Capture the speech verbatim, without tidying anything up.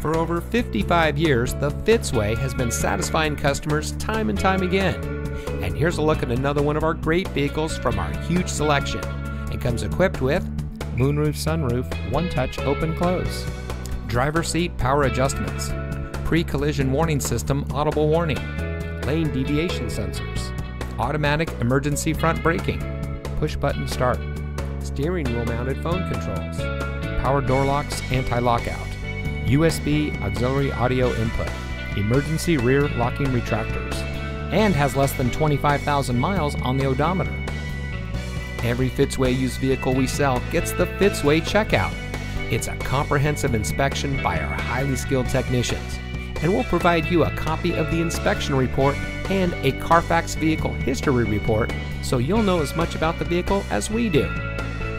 for over fifty-five years, the Fitzway has been satisfying customers time and time again. And here's a look at another one of our great vehicles from our huge selection. It comes equipped with moonroof, sunroof, one-touch open-close, driver seat power adjustments, pre-collision warning system audible warning, lane deviation sensors, automatic emergency front braking, push-button start, steering wheel-mounted phone controls, power door locks anti-lockout, U S B auxiliary audio input, emergency rear locking retractors, and has less than twenty-five thousand miles on the odometer. Every Fitzway used vehicle we sell gets the Fitzway checkout. It's a comprehensive inspection by our highly skilled technicians, and we'll provide you a copy of the inspection report and a Carfax vehicle history report, so you'll know as much about the vehicle as we do.